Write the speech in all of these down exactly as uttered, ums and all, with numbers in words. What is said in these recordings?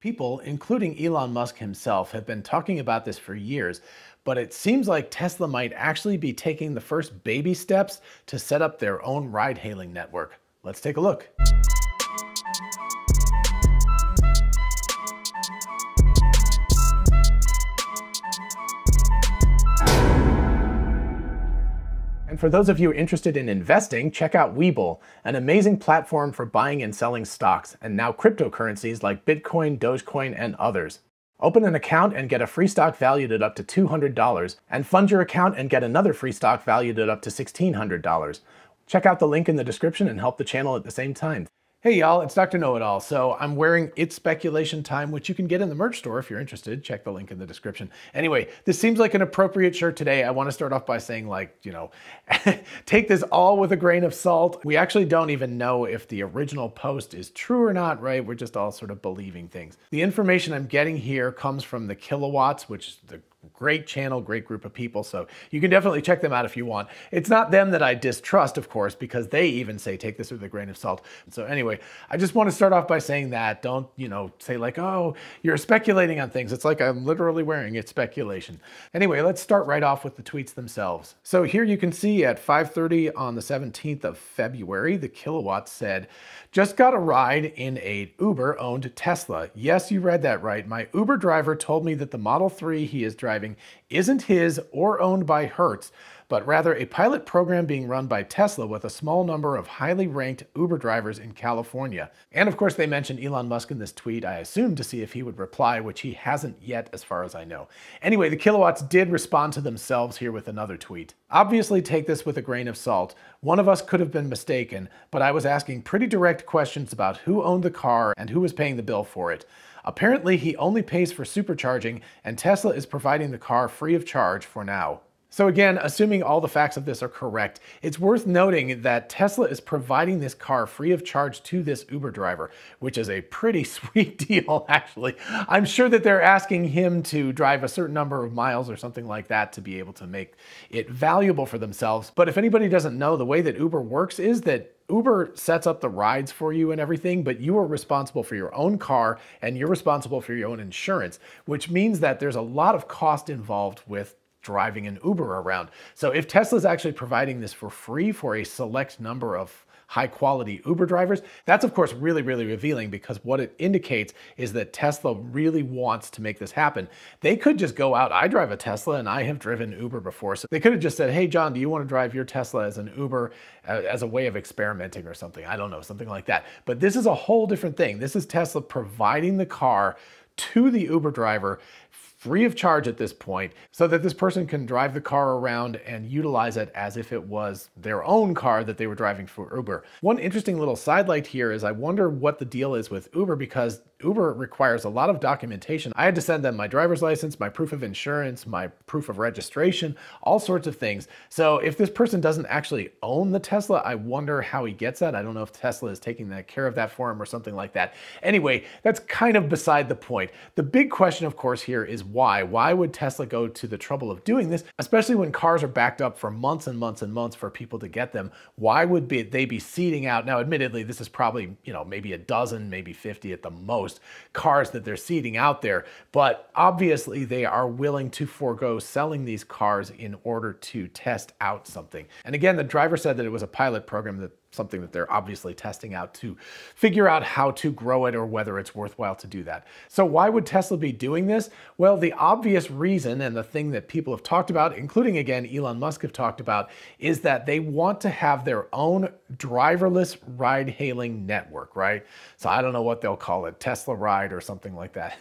People, including Elon Musk himself, have been talking about this for years, but it seems like Tesla might actually be taking the first baby steps to set up their own ride-hailing network. Let's take a look. For those of you interested in investing, check out Webull, an amazing platform for buying and selling stocks, and now cryptocurrencies like Bitcoin, Dogecoin, and others. Open an account and get a free stock valued at up to two hundred dollars, and fund your account and get another free stock valued at up to sixteen hundred dollars. Check out the link in the description and help the channel at the same time. Hey y'all, it's Doctor Know-It-All. So I'm wearing It's Speculation Time, which you can get in the merch store if you're interested. Check the link in the description. Anyway, this seems like an appropriate shirt today. I want to start off by saying, like, you know, take this all with a grain of salt. We actually don't even know if the original post is true or not, right? We're just all sort of believing things. The information I'm getting here comes from the Kilowatts, which is the great channel, great group of people, so you can definitely check them out if you want. It's not them that I distrust, of course, because they even say take this with a grain of salt. So anyway, I just want to start off by saying that. Don't, you know, say like, oh, you're speculating on things. It's like I'm literally wearing It's Speculation. Anyway, let's start right off with the tweets themselves. So here you can see at five thirty on the seventeenth of February, the Kilowatt said, just got a ride in a Uber-owned Tesla. Yes, you read that right. My Uber driver told me that the Model three he is driving Driving isn't his or owned by Hertz, but rather a pilot program being run by Tesla with a small number of highly ranked Uber drivers in California. And of course they mentioned Elon Musk in this tweet, I assume to see if he would reply, which he hasn't yet as far as I know. Anyway, the Kilowatts did respond to themselves here with another tweet. Obviously take this with a grain of salt. One of us could have been mistaken, but I was asking pretty direct questions about who owned the car and who was paying the bill for it. Apparently, he only pays for supercharging, and Tesla is providing the car free of charge for now. So again, assuming all the facts of this are correct, it's worth noting that Tesla is providing this car free of charge to this Uber driver, which is a pretty sweet deal, actually. I'm sure that they're asking him to drive a certain number of miles or something like that to be able to make it valuable for themselves. But if anybody doesn't know, the way that Uber works is that Uber sets up the rides for you and everything, but you are responsible for your own car and you're responsible for your own insurance, which means that there's a lot of cost involved with driving an Uber around. So if Tesla's actually providing this for free for a select number of high quality Uber drivers, that's of course really, really revealing, because what it indicates is that Tesla really wants to make this happen. They could just go out, I drive a Tesla and I have driven Uber before, so they could have just said, hey John, do you want to drive your Tesla as an Uber uh, as a way of experimenting or something? I don't know, something like that. But this is a whole different thing. This is Tesla providing the car to the Uber driver free of charge at this point, so that this person can drive the car around and utilize it as if it was their own car that they were driving for Uber. One interesting little sidelight here is I wonder what the deal is with Uber, because Uber requires a lot of documentation. I had to send them my driver's license, my proof of insurance, my proof of registration, all sorts of things. So if this person doesn't actually own the Tesla, I wonder how he gets that. I don't know if Tesla is taking that care of that for him or something like that. Anyway, that's kind of beside the point. The big question, of course, here is why? Why would Tesla go to the trouble of doing this, especially when cars are backed up for months and months and months for people to get them? Why would be, they be seeding out? Now, admittedly, this is probably, you know, maybe a dozen, maybe fifty at the most cars that they're seeding out there, but obviously they are willing to forego selling these cars in order to test out something. And again, the driver said that it was a pilot program, that something that they're obviously testing out to figure out how to grow it or whether it's worthwhile to do that. So why would Tesla be doing this? Well, the obvious reason, and the thing that people have talked about, including again Elon Musk have talked about, is that they want to have their own driverless ride-hailing network, right? So I don't know what they'll call it, Tesla Ride or something like that.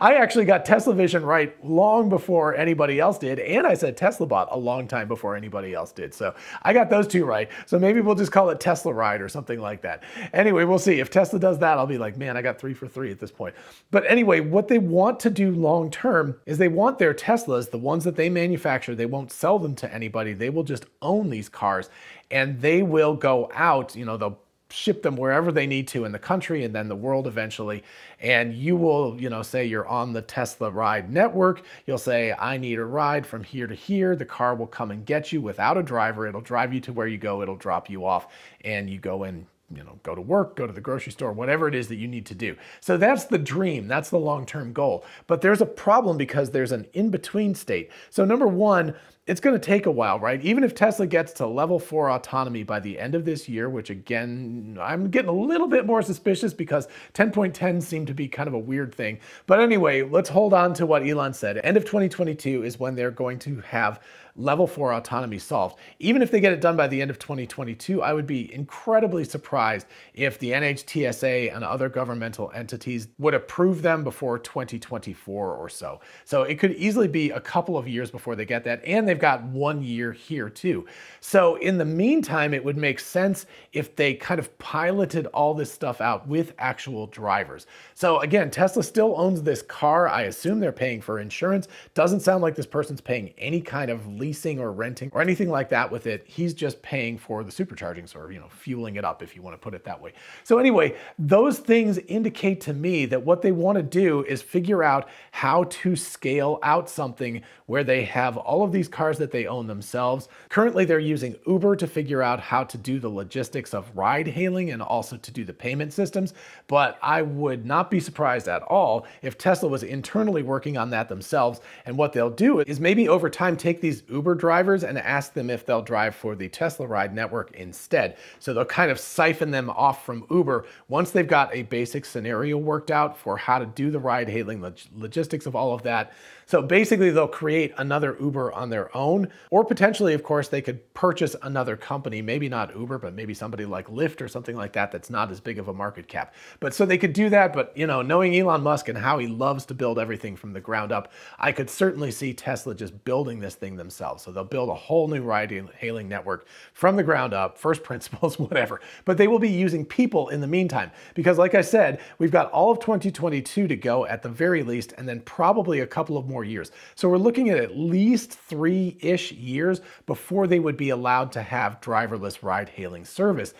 I actually got Tesla Vision right long before anybody else did, and I said TeslaBot a long time before anybody else did. So I got those two right. So maybe we'll just call it Tesla Ride or something like that. Anyway, we'll see. If Tesla does that, I'll be like, man, I got three for three at this point. But anyway, what they want to do long term is they want their Teslas, the ones that they manufacture, they won't sell them to anybody. They will just own these cars and they will go out, you know, they'll ship them wherever they need to in the country and then the world eventually. And you will, you know, say you're on the Tesla Ride network. You'll say, I need a ride from here to here. The car will come and get you without a driver. It'll drive you to where you go. It'll drop you off and you go and you know, go to work, go to the grocery store, whatever it is that you need to do. So that's the dream. That's the long-term goal. But there's a problem because there's an in-between state. So number one, it's going to take a while, right? Even if Tesla gets to level four autonomy by the end of this year, which again, I'm getting a little bit more suspicious because ten point ten seemed to be kind of a weird thing. But anyway, let's hold on to what Elon said. End of twenty twenty-two is when they're going to have level four autonomy solved. Even if they get it done by the end of twenty twenty-two, I would be incredibly surprised if the N H T S A and other governmental entities would approve them before twenty twenty-four or so. So it could easily be a couple of years before they get that. And they've got one year here too. So in the meantime, it would make sense if they kind of piloted all this stuff out with actual drivers. So again, Tesla still owns this car. I assume they're paying for insurance. Doesn't sound like this person's paying any kind of leasing or renting or anything like that with it. He's just paying for the supercharging, sort of, you know, fueling it up, if you want to put it that way. So anyway, those things indicate to me that what they want to do is figure out how to scale out something where they have all of these cars that they own themselves. Currently, they're using Uber to figure out how to do the logistics of ride hailing and also to do the payment systems. But I would not be surprised at all if Tesla was internally working on that themselves. And what they'll do is maybe over time take these Uber drivers and ask them if they'll drive for the Tesla ride network instead. So they'll kind of siphon them off from Uber once they've got a basic scenario worked out for how to do the ride hailing, the logistics of all of that. So basically they'll create another Uber on their own, or potentially, of course, they could purchase another company, maybe not Uber, but maybe somebody like Lyft or something like that that's not as big of a market cap. But so they could do that, but you know, knowing Elon Musk and how he loves to build everything from the ground up, I could certainly see Tesla just building this thing themselves. So they'll build a whole new ride-hailing network from the ground up, first principles, whatever. But they will be using people in the meantime, because like I said, we've got all of twenty twenty-two to go at the very least, and then probably a couple of more years. So we're looking at at least three-ish years before they would be allowed to have driverless ride-hailing service.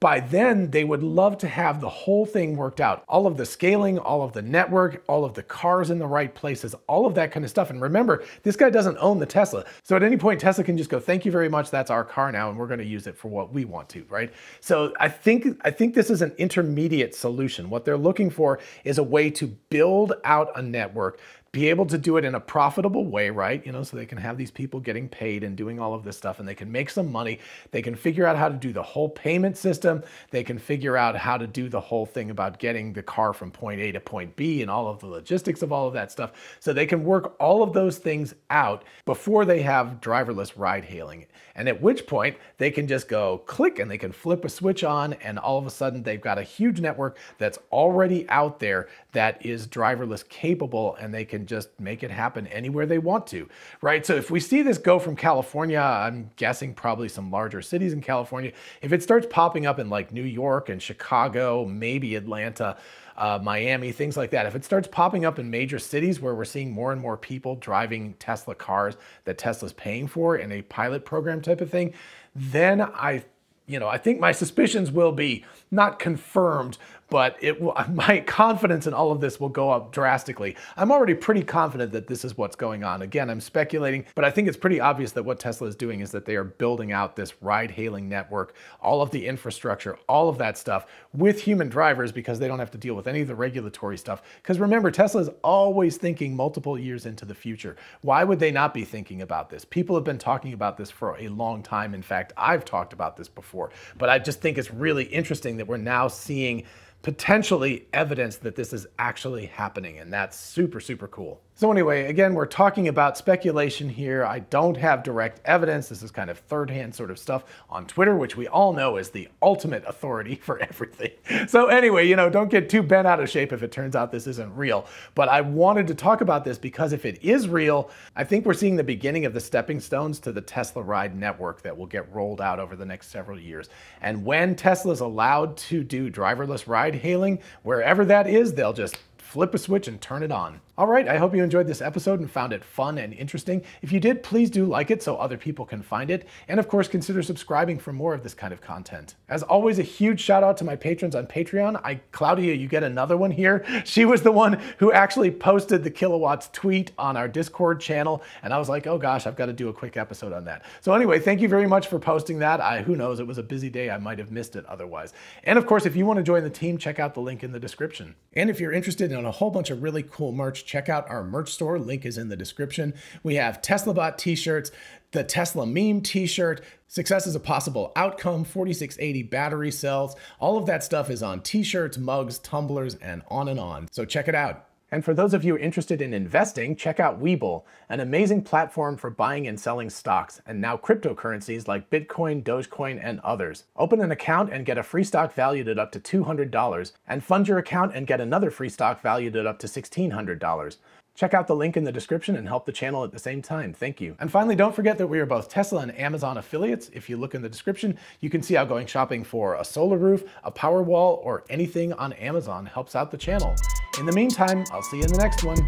By then, they would love to have the whole thing worked out. All of the scaling, all of the network, all of the cars in the right places, all of that kind of stuff. And remember, this guy doesn't own the Tesla. So at any point, Tesla can just go, thank you very much, that's our car now, and we're going to use it for what we want to, right? So I think, I think this is an intermediate solution. What they're looking for is a way to build out a network, be able to do it in a profitable way, right? You know, so they can have these people getting paid and doing all of this stuff, and they can make some money. They can figure out how to do the whole payment system. They can figure out how to do the whole thing about getting the car from point A to point B and all of the logistics of all of that stuff. So they can work all of those things out before they have driverless ride hailing. And at which point they can just go click and they can flip a switch on, and all of a sudden they've got a huge network that's already out there that is driverless capable, and they can just make it happen anywhere they want to, right? So if we see this go from California, I'm guessing probably some larger cities in California, if it starts popping up in like New York and Chicago, maybe Atlanta, Uh, Miami, things like that. If it starts popping up in major cities where we're seeing more and more people driving Tesla cars that Tesla's paying for in a pilot program type of thing, then I You know, I think my suspicions will be not confirmed, but it will, my confidence in all of this will go up drastically. I'm already pretty confident that this is what's going on. Again, I'm speculating, but I think it's pretty obvious that what Tesla is doing is that they are building out this ride-hailing network, all of the infrastructure, all of that stuff with human drivers, because they don't have to deal with any of the regulatory stuff. Because remember, Tesla is always thinking multiple years into the future. Why would they not be thinking about this? People have been talking about this for a long time. In fact, I've talked about this before. But I just think it's really interesting that we're now seeing potentially evidence that this is actually happening, and that's super, super cool. So anyway, again, we're talking about speculation here. I don't have direct evidence. This is kind of third-hand sort of stuff on Twitter, which we all know is the ultimate authority for everything. So anyway, you know, don't get too bent out of shape if it turns out this isn't real. But I wanted to talk about this because if it is real, I think we're seeing the beginning of the stepping stones to the Tesla ride network that will get rolled out over the next several years. And when Tesla's allowed to do driverless ride hailing, wherever that is, they'll just flip a switch and turn it on. All right, I hope you enjoyed this episode and found it fun and interesting. If you did, please do like it so other people can find it. And of course, consider subscribing for more of this kind of content. As always, a huge shout out to my patrons on Patreon. I, Claudia, you get another one here. She was the one who actually posted the kilowatts tweet on our Discord channel. And I was like, oh gosh, I've got to do a quick episode on that. So anyway, thank you very much for posting that. I, who knows, it was a busy day. I might have missed it otherwise. And of course, if you want to join the team, check out the link in the description. And if you're interested in a whole bunch of really cool merch, check out our merch store. Link is in the description. We have TeslaBot t-shirts, the Tesla meme t-shirt, Success is a Possible Outcome, forty-six eighty battery cells. All of that stuff is on t-shirts, mugs, tumblers, and on and on. So check it out. And for those of you interested in investing, check out Webull, an amazing platform for buying and selling stocks, and now cryptocurrencies like Bitcoin, Dogecoin, and others. Open an account and get a free stock valued at up to two hundred dollars, and fund your account and get another free stock valued at up to sixteen hundred dollars. Check out the link in the description and help the channel at the same time. Thank you. And finally, don't forget that we are both Tesla and Amazon affiliates. If you look in the description, you can see how going shopping for a solar roof, a PowerWall, or anything on Amazon helps out the channel. In the meantime, I'll see you in the next one.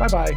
Bye-bye.